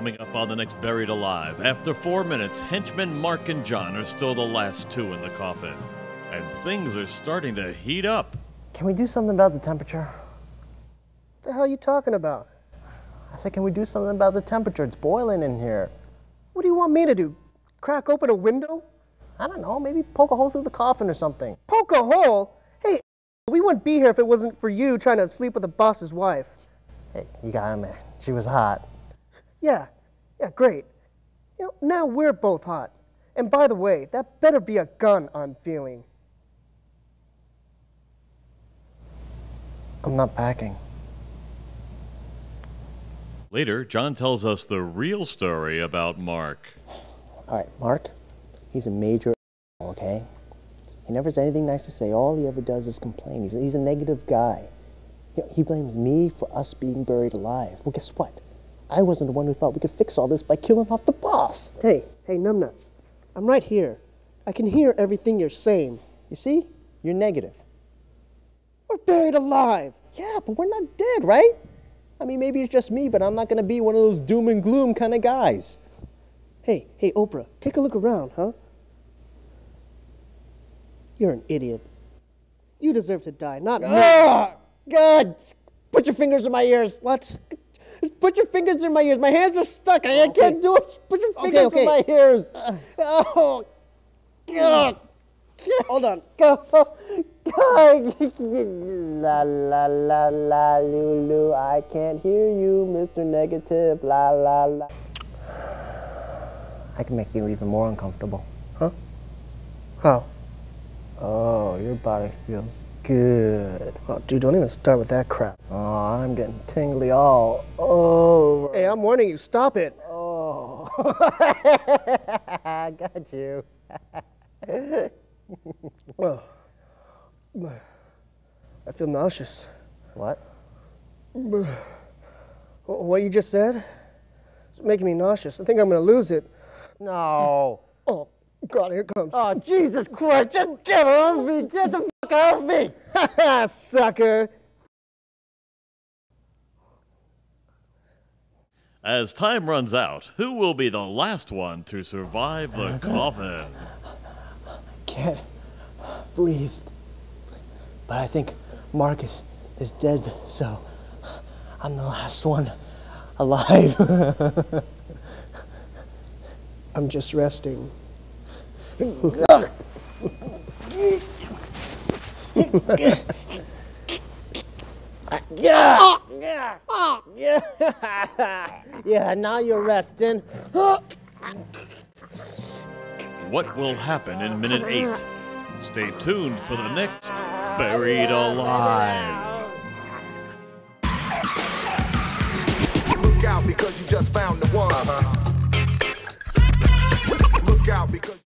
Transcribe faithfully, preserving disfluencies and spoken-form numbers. Coming up on the next Buried Alive, after four minutes, henchmen Mark and John are still the last two in the coffin. And things are starting to heat up. Can we do something about the temperature? What the hell are you talking about? I said, can we do something about the temperature? It's boiling in here. What do you want me to do? Crack open a window? I don't know, maybe poke a hole through the coffin or something. Poke a hole? Hey, we wouldn't be here if it wasn't for you trying to sleep with the boss's wife. Hey, you got him, man. She was hot. Yeah, yeah, great. You know, now we're both hot. And by the way, that better be a gun I'm feeling. I'm not packing. Later, John tells us the real story about Mark. All right, Mark, he's a major asshole, okay? He never has anything nice to say. All he ever does is complain. He's, he's a negative guy. You know, he blames me for us being buried alive. Well, guess what? I wasn't the one who thought we could fix all this by killing off the boss. Hey, hey, numbnuts. I'm right here. I can hear everything you're saying. You see? You're negative. We're buried alive. Yeah, but we're not dead, right? I mean, maybe it's just me, but I'm not going to be one of those doom and gloom kind of guys. Hey, hey, Oprah, take a look around, huh? You're an idiot. You deserve to die, not me. Ah, God, put your fingers in my ears. What? Put your fingers in my ears. My hands are stuck. I, I okay. can't do it. Put your fingers okay, okay. in my ears. Uh, oh, God. Hold on. La, la, la, la, Lulu. I can't hear you, Mister Negative. La, la, la. I can make you even more uncomfortable. Huh? How? Oh, your body feels good. Oh, dude, don't even start with that crap. Oh, I'm getting tingly all over. Hey, I'm warning you, stop it. Oh, I got you. Oh. I feel nauseous. What? What you just said? It's making me nauseous. I think I'm going to lose it. No. Oh, God, here it comes. Oh, Jesus Christ, just get off me. Get the fuck off me. Ha ha, sucker. As time runs out, who will be the last one to survive the coffin? Can't breathe. But I think Marcus is dead, so I'm the last one alive. I'm just resting. Yeah, now you're resting. What will happen in minute eight? Stay tuned for the next Buried Alive. Look out because you just found the one. Look out because